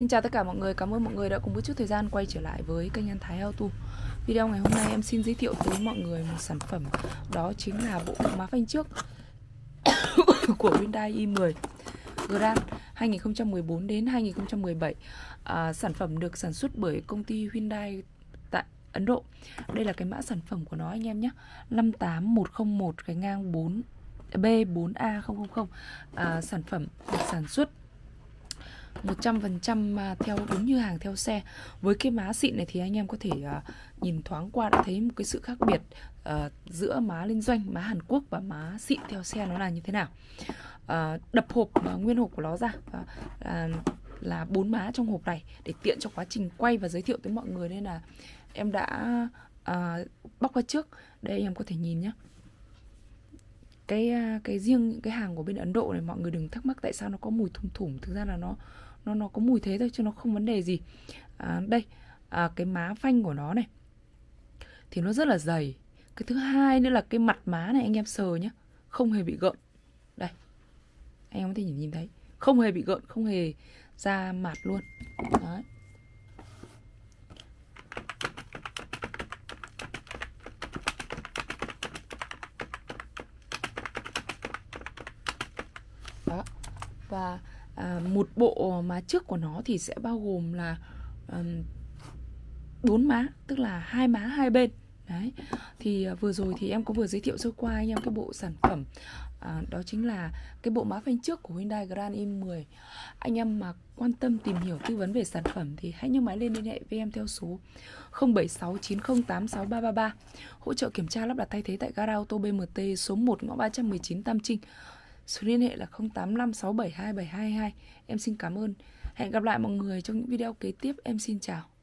Xin chào tất cả mọi người, cảm ơn mọi người đã cùng một chút thời gian quay trở lại với kênh An Thái Auto. Video ngày hôm nay em xin giới thiệu tới mọi người một sản phẩm, đó chính là bộ má phanh trước của Hyundai i10 Grand 2014 đến 2017. Sản phẩm được sản xuất bởi công ty Hyundai tại Ấn Độ. Đây là cái mã sản phẩm của nó anh em nhé, 58101-4B4A000. Sản phẩm được sản xuất 100% theo đúng như hàng theo xe. Với cái má xịn này thì anh em có thể nhìn thoáng qua đã thấy một cái sự khác biệt giữa má liên doanh, má Hàn Quốc và má xịn theo xe nó là như thế nào. Đập hộp nguyên hộp của nó ra là 4 má trong hộp này để tiện cho quá trình quay và giới thiệu tới mọi người, nên là em đã bóc qua trước. Đây em có thể nhìn nhé, cái riêng những cái hàng của bên Ấn Độ này, mọi người đừng thắc mắc tại sao nó có mùi thum thủm, thực ra là nó có mùi thế thôi chứ nó không vấn đề gì. Cái má phanh của nó này thì nó rất là dày. Cái thứ hai nữa là cái mặt má này anh em sờ nhá, không hề bị gợn. Đây, anh em có thể nhìn thấy không hề bị gợn, không hề ra mạt luôn. Đấy. Đó. Và một bộ má trước của nó thì sẽ bao gồm là 4 má, tức là 2 má hai bên. Đấy. Thì vừa rồi thì em có vừa giới thiệu sơ qua anh em cái bộ sản phẩm, đó chính là cái bộ má phanh trước của Hyundai Grand i10. Anh em mà quan tâm tìm hiểu tư vấn về sản phẩm thì hãy nhấc máy lên liên hệ với em theo số 0769086333. Hỗ trợ kiểm tra lắp đặt thay thế tại gara ô tô BMT số 1 ngõ 319 Tam Trinh. Số liên hệ là 0856727222. Em xin cảm ơn. Hẹn gặp lại mọi người trong những video kế tiếp. Em xin chào.